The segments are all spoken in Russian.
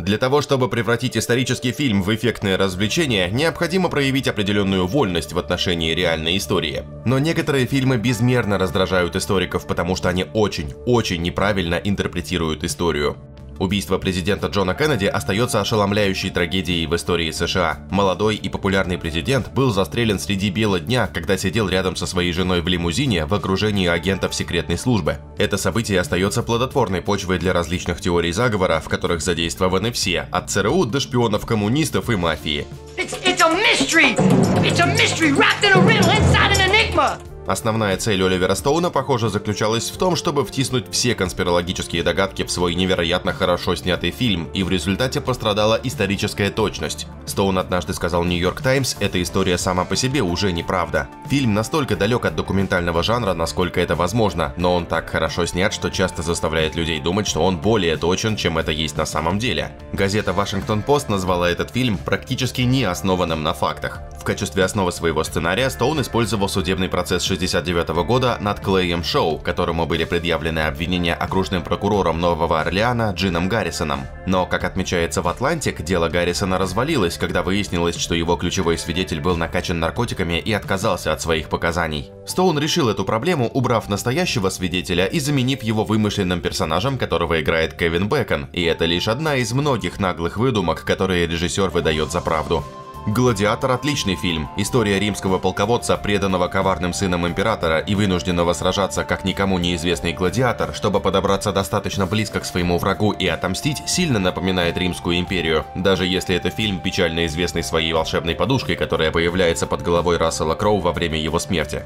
Для того, чтобы превратить исторический фильм в эффектное развлечение, необходимо проявить определенную вольность в отношении реальной истории. Но некоторые фильмы безмерно раздражают историков, потому что они очень неправильно интерпретируют историю. Убийство президента Джона Кеннеди остается ошеломляющей трагедией в истории США. Молодой и популярный президент был застрелен среди бела дня, когда сидел рядом со своей женой в лимузине в окружении агентов секретной службы. Это событие остается плодотворной почвой для различных теорий заговора, в которых задействованы все, от ЦРУ до шпионов коммунистов и мафии. It's a mystery wrapped in a riddle inside an enigma. Основная цель Оливера Стоуна, похоже, заключалась в том, чтобы втиснуть все конспирологические догадки в свой невероятно хорошо снятый фильм, и в результате пострадала историческая точность. Стоун однажды сказал New York Times: «Эта история сама по себе уже неправда. Фильм настолько далек от документального жанра, насколько это возможно, но он так хорошо снят, что часто заставляет людей думать, что он более точен, чем это есть на самом деле». Газета Washington Post назвала этот фильм практически не основанным на фактах. В качестве основы своего сценария Стоун использовал судебный процесс 1969 года над Клеем Шоу, которому были предъявлены обвинения окружным прокурором Нового Орлеана Джимом Гаррисоном. Но, как отмечается в Atlantic, дело Гаррисона развалилось, когда выяснилось, что его ключевой свидетель был накачан наркотиками и отказался от своих показаний. Стоун решил эту проблему, убрав настоящего свидетеля и заменив его вымышленным персонажем, которого играет Кевин Бэкон, и это лишь одна из многих наглых выдумок, которые режиссер выдает за правду. «Гладиатор» — отличный фильм. История римского полководца, преданного коварным сыном императора и вынужденного сражаться как никому неизвестный гладиатор, чтобы подобраться достаточно близко к своему врагу и отомстить, сильно напоминает Римскую империю. Даже если это фильм, печально известный своей волшебной подушкой, которая появляется под головой Рассела Кроу во время его смерти.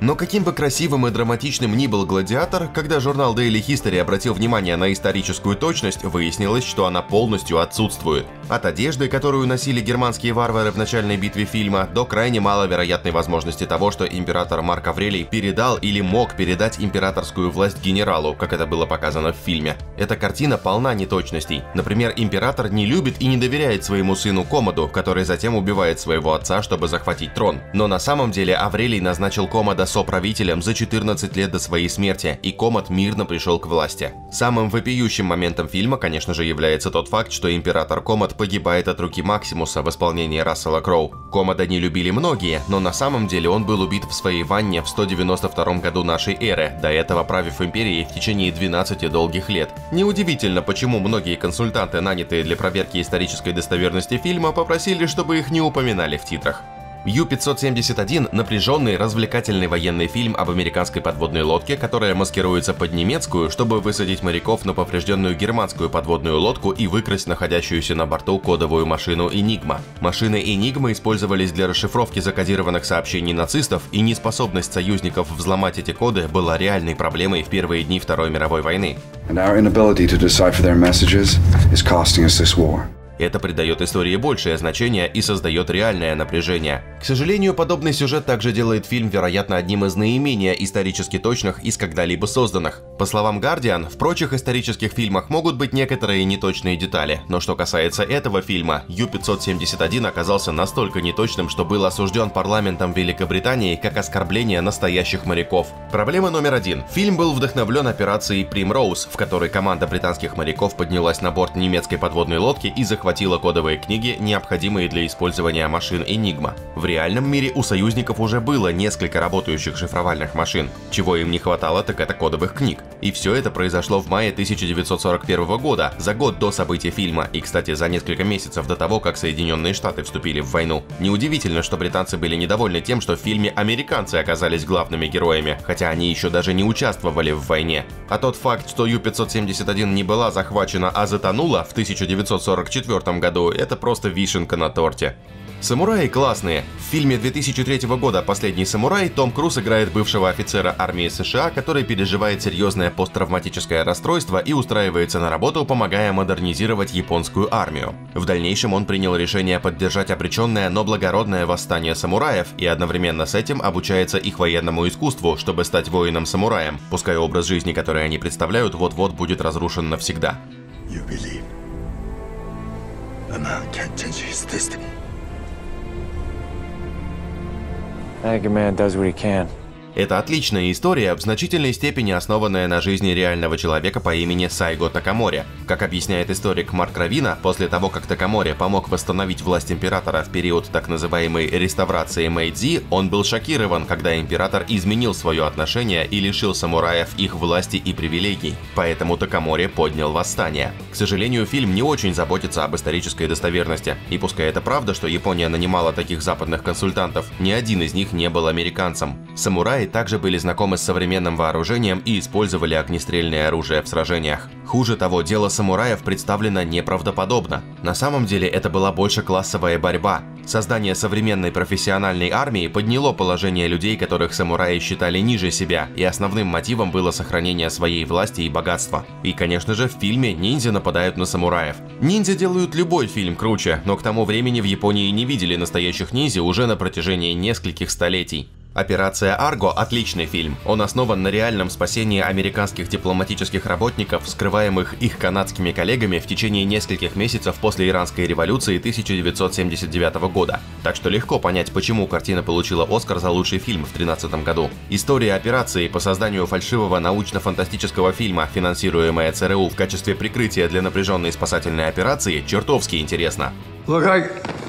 Но каким бы красивым и драматичным ни был «Гладиатор», когда журнал Daily History обратил внимание на историческую точность, выяснилось, что она полностью отсутствует. От одежды, которую носили германские варвары в начальной битве фильма, до крайне маловероятной возможности того, что император Марк Аврелий передал или мог передать императорскую власть генералу, как это было показано в фильме. Эта картина полна неточностей. Например, император не любит и не доверяет своему сыну Комоду, который затем убивает своего отца, чтобы захватить трон. Но на самом деле Аврелий назначил Комода соправителем за 14 лет до своей смерти, и Комод мирно пришел к власти. Самым вопиющим моментом фильма, конечно же, является тот факт, что император Комод погибает от руки Максимуса в исполнении Рассела Кроу. Комода не любили многие, но на самом деле он был убит в своей ванне в 192 году нашей эры, до этого правив империей в течение 12 долгих лет. Неудивительно, почему многие консультанты, нанятые для проверки исторической достоверности фильма, попросили, чтобы их не упоминали в титрах. Ю-571 – напряженный, развлекательный военный фильм об американской подводной лодке, которая маскируется под немецкую, чтобы высадить моряков на поврежденную германскую подводную лодку и выкрасть находящуюся на борту кодовую машину «Enigma». Машины «Enigma» использовались для расшифровки закодированных сообщений нацистов, и неспособность союзников взломать эти коды была реальной проблемой в первые дни Второй мировой войны. Это придает истории большее значение и создает реальное напряжение. К сожалению, подобный сюжет также делает фильм, вероятно, одним из наименее исторически точных из когда-либо созданных. По словам Guardian, в прочих исторических фильмах могут быть некоторые неточные детали, но что касается этого фильма, Ю-571 оказался настолько неточным, что был осужден парламентом Великобритании как оскорбление настоящих моряков. Проблема номер один. Фильм был вдохновлен операцией Primrose, в которой команда британских моряков поднялась на борт немецкой подводной лодки и захватила кодовые книги, необходимые для использования машин Enigma. В реальном мире у союзников уже было несколько работающих шифровальных машин. Чего им не хватало, так это кодовых книг. И все это произошло в мае 1941 года, за год до событий фильма, и, кстати, за несколько месяцев до того, как Соединенные Штаты вступили в войну. Неудивительно, что британцы были недовольны тем, что в фильме американцы оказались главными героями, хотя они еще даже не участвовали в войне. А тот факт, что Ю-571 не была захвачена, а затонула в 1944 году, это просто вишенка на торте. Самураи классные. В фильме 2003 года «Последний самурай» Том Круз играет бывшего офицера армии США, который переживает серьезное посттравматическое расстройство и устраивается на работу, помогая модернизировать японскую армию. В дальнейшем он принял решение поддержать обреченное, но благородное восстание самураев и одновременно с этим обучается их военному искусству, чтобы стать воином-самураем, пускай образ жизни, который они представляют, вот-вот будет разрушен навсегда. Это отличная история, в значительной степени основанная на жизни реального человека по имени Сайго Такамори. Как объясняет историк Марк Равина, после того, как Такамори помог восстановить власть императора в период так называемой реставрации Мэйдзи, он был шокирован, когда император изменил свое отношение и лишил самураев их власти и привилегий. Поэтому Такамори поднял восстание. К сожалению, фильм не очень заботится об исторической достоверности. И пускай это правда, что Япония нанимала таких западных консультантов, ни один из них не был американцем. Самураи также были знакомы с современным вооружением и использовали огнестрельное оружие в сражениях. Хуже того, дело самураев представлено неправдоподобно. На самом деле это была больше классовая борьба. Создание современной профессиональной армии подняло положение людей, которых самураи считали ниже себя, и основным мотивом было сохранение своей власти и богатства. И, конечно же, в фильме ниндзя нападают на самураев. Ниндзя делают любой фильм круче, но к тому времени в Японии не видели настоящих ниндзя уже на протяжении нескольких столетий. «Операция Арго» – отличный фильм. Он основан на реальном спасении американских дипломатических работников, скрываемых их канадскими коллегами в течение нескольких месяцев после Иранской революции 1979 года. Так что легко понять, почему картина получила «Оскар» за лучший фильм в 2013 году. История операции по созданию фальшивого научно-фантастического фильма, финансируемая ЦРУ в качестве прикрытия для напряженной спасательной операции, чертовски интересна. Look,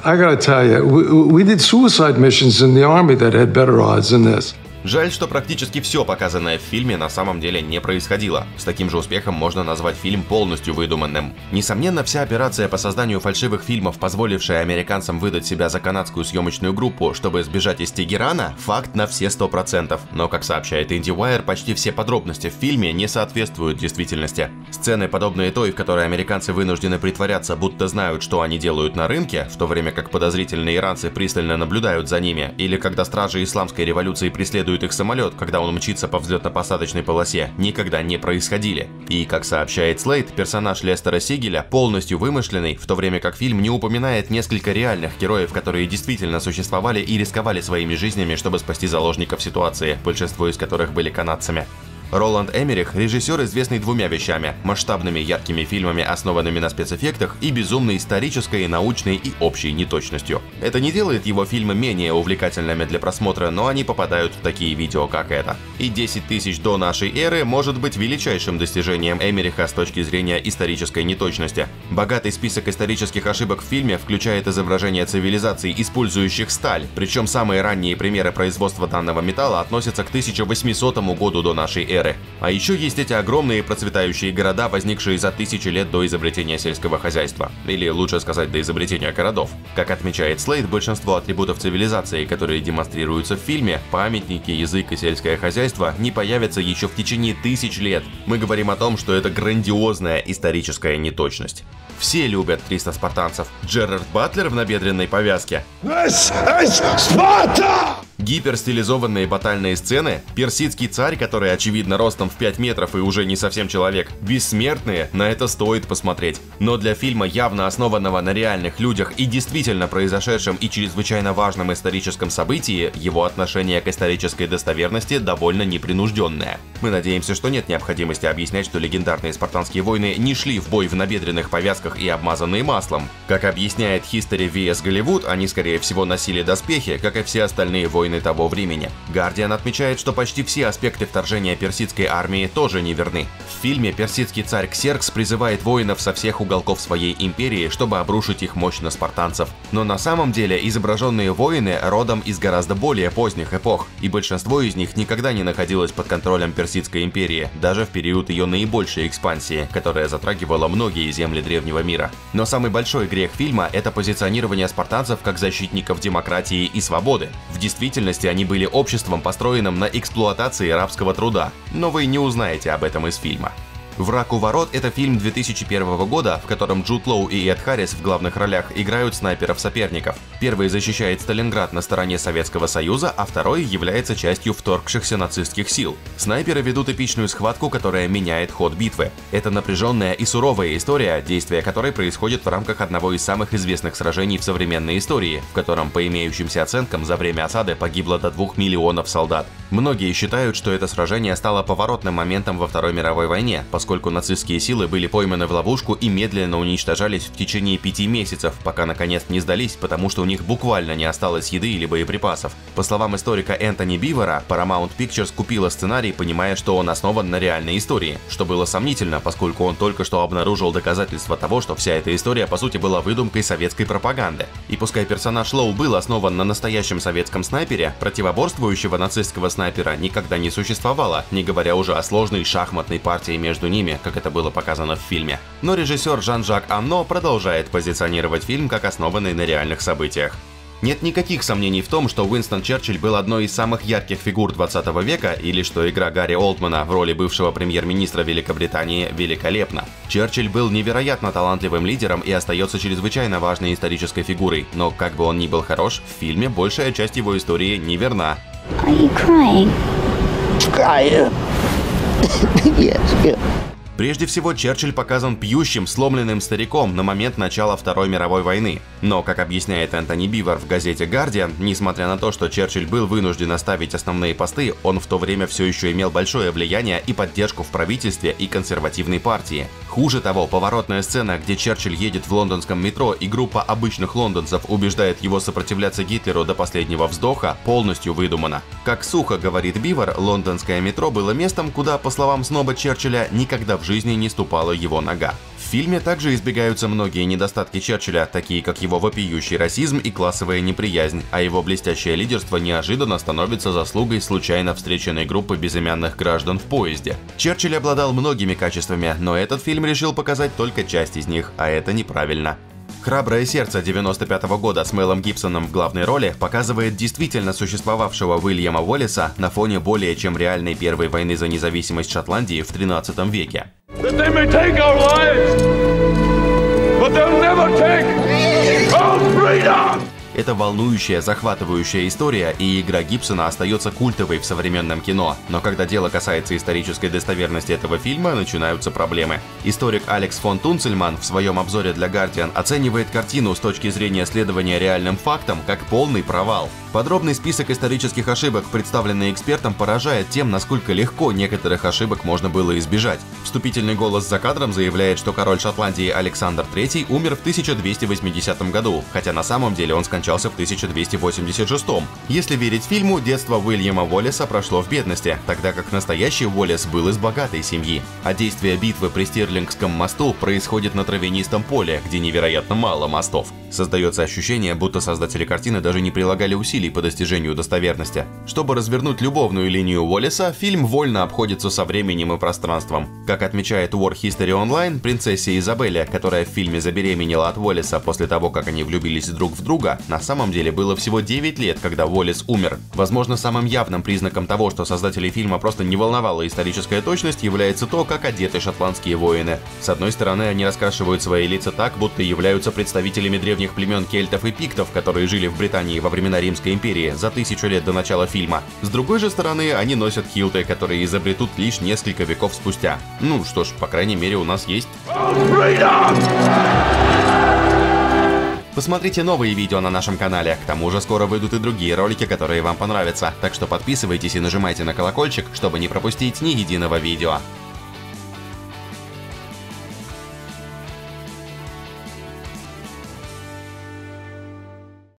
I gotta tell you, we did suicide missions in the army that had better odds than this. Жаль, что практически все показанное в фильме на самом деле не происходило. С таким же успехом можно назвать фильм полностью выдуманным. Несомненно, вся операция по созданию фальшивых фильмов, позволившая американцам выдать себя за канадскую съемочную группу, чтобы сбежать из Тегерана, факт на все 100%. Но, как сообщает IndieWire, почти все подробности в фильме не соответствуют действительности. Сцены, подобные той, в которой американцы вынуждены притворяться, будто знают, что они делают на рынке, в то время как подозрительные иранцы пристально наблюдают за ними, или когда стражи исламской революции преследуют их самолет, когда он мчится по взлетно-посадочной полосе, никогда не происходили. И, как сообщает Слейд, персонаж Лестера Сигеля полностью вымышленный, в то время как фильм не упоминает несколько реальных героев, которые действительно существовали и рисковали своими жизнями, чтобы спасти заложников ситуации, большинство из которых были канадцами. Роланд Эмерих – режиссер, известный двумя вещами – масштабными яркими фильмами, основанными на спецэффектах, и безумной исторической, научной и общей неточностью. Это не делает его фильмы менее увлекательными для просмотра, но они попадают в такие видео, как это. И 10 тысяч до нашей эры может быть величайшим достижением Эмериха с точки зрения исторической неточности. Богатый список исторических ошибок в фильме включает изображение цивилизаций, использующих сталь, причем самые ранние примеры производства данного металла относятся к 1800 году до нашей эры. А еще есть эти огромные процветающие города, возникшие за тысячи лет до изобретения сельского хозяйства. Или, лучше сказать, до изобретения городов. Как отмечает Слейд, большинство атрибутов цивилизации, которые демонстрируются в фильме, памятники, язык и сельское хозяйство, не появятся еще в течение тысяч лет. Мы говорим о том, что это грандиозная историческая неточность. Все любят 300 спартанцев. Джерард Батлер в набедренной повязке. Гиперстилизованные батальные сцены, персидский царь, который, очевидно, ростом в 5 метров и уже не совсем человек, бессмертные, на это стоит посмотреть. Но для фильма, явно основанного на реальных людях и действительно произошедшем и чрезвычайно важном историческом событии, его отношение к исторической достоверности довольно непринужденное. Мы надеемся, что нет необходимости объяснять, что легендарные спартанские войны не шли в бой в набедренных повязках и обмазанные маслом. Как объясняет History vs. Голливуд, они, скорее всего, носили доспехи, как и все остальные войны того времени. Guardian отмечает, что почти все аспекты вторжения персидской армии тоже не верны. В фильме персидский царь Ксеркс призывает воинов со всех уголков своей империи, чтобы обрушить их мощь на спартанцев. Но на самом деле изображенные воины родом из гораздо более поздних эпох, и большинство из них никогда не находилось под контролем персидской империи, даже в период ее наибольшей экспансии, которая затрагивала многие земли древнего мира. Но самый большой грех фильма – это позиционирование спартанцев как защитников демократии и свободы. В действительности они были обществом, построенным на эксплуатации рабского труда, но вы не узнаете об этом из фильма. «Враг у ворот» — это фильм 2001 года, в котором Джуд Лоу и Эд Харрис в главных ролях играют снайперов-соперников. Первый защищает Сталинград на стороне Советского Союза, а второй является частью вторгшихся нацистских сил. Снайперы ведут эпичную схватку, которая меняет ход битвы. Это напряженная и суровая история, действие которой происходит в рамках одного из самых известных сражений в современной истории, в котором, по имеющимся оценкам, за время осады погибло до 2 миллионов солдат. Многие считают, что это сражение стало поворотным моментом во Второй мировой войне, поскольку поскольку нацистские силы были пойманы в ловушку и медленно уничтожались в течение 5 месяцев, пока наконец не сдались, потому что у них буквально не осталось еды или боеприпасов. По словам историка Энтони Бивора, Paramount Pictures купила сценарий, понимая, что он основан на реальной истории, что было сомнительно, поскольку он только что обнаружил доказательства того, что вся эта история по сути была выдумкой советской пропаганды. И пускай персонаж Лоу был основан на настоящем советском снайпере, противоборствующего нацистского снайпера никогда не существовало, не говоря уже о сложной шахматной партии между ними, как это было показано в фильме. Но режиссер Жан-Жак Ано продолжает позиционировать фильм как основанный на реальных событиях. Нет никаких сомнений в том, что Уинстон Черчилль был одной из самых ярких фигур 20 века или что игра Гарри Олдмана в роли бывшего премьер-министра Великобритании великолепна. Черчилль был невероятно талантливым лидером и остается чрезвычайно важной исторической фигурой, но как бы он ни был хорош, в фильме большая часть его истории неверна. Прежде всего, Черчилль показан пьющим, сломленным стариком на момент начала Второй мировой войны. Но, как объясняет Энтони Бивор в газете «Гардиан», несмотря на то, что Черчилль был вынужден оставить основные посты, он в то время все еще имел большое влияние и поддержку в правительстве и консервативной партии. Хуже того, поворотная сцена, где Черчилль едет в лондонском метро и группа обычных лондонцев убеждает его сопротивляться Гитлеру до последнего вздоха, полностью выдумана. Как сухо говорит Бивор, лондонское метро было местом, куда, по словам сноба Черчилля, никогда в жизни не ступала его нога. В фильме также избегаются многие недостатки Черчилля, такие как его вопиющий расизм и классовая неприязнь, а его блестящее лидерство неожиданно становится заслугой случайно встреченной группы безымянных граждан в поезде. Черчилль обладал многими качествами, но этот фильм решил показать только часть из них, а это неправильно. «Храброе сердце» 95-го года с Мэлом Гибсоном в главной роли показывает действительно существовавшего Уильяма Уоллеса на фоне более чем реальной Первой войны за независимость Шотландии в 13 веке. Это волнующая, захватывающая история, и игра Гибсона остается культовой в современном кино. Но когда дело касается исторической достоверности этого фильма, начинаются проблемы. Историк Алекс фон Тунцельман в своем обзоре для Guardian оценивает картину с точки зрения следования реальным фактам как полный провал. Подробный список исторических ошибок, представленный экспертом, поражает тем, насколько легко некоторых ошибок можно было избежать. Вступительный голос за кадром заявляет, что король Шотландии Александр III умер в 1280 году, хотя на самом деле он скончался в 1286-м. Если верить фильму, детство Уильяма Уоллеса прошло в бедности, тогда как настоящий Уоллес был из богатой семьи. А действие битвы при Стирлингском мосту происходит на травянистом поле, где невероятно мало мостов. Создается ощущение, будто создатели картины даже не прилагали усилий по достижению достоверности. Чтобы развернуть любовную линию Уоллеса, фильм вольно обходится со временем и пространством. Как отмечает War History Online, принцесса Изабелла, которая в фильме забеременела от Уоллеса после того, как они влюбились друг в друга, на самом деле было всего 9 лет, когда Уоллес умер. Возможно, самым явным признаком того, что создателей фильма просто не волновала историческая точность, является то, как одеты шотландские воины. С одной стороны, они раскрашивают свои лица так, будто являются представителями древних племен кельтов и пиктов, которые жили в Британии во времена Римской империи за 1000 лет до начала фильма. С другой же стороны, они носят килты, которые изобретут лишь несколько веков спустя. Ну что ж, по крайней мере, у нас есть... Посмотрите новые видео на нашем канале, к тому же скоро выйдут и другие ролики, которые вам понравятся, так что подписывайтесь и нажимайте на колокольчик, чтобы не пропустить ни единого видео.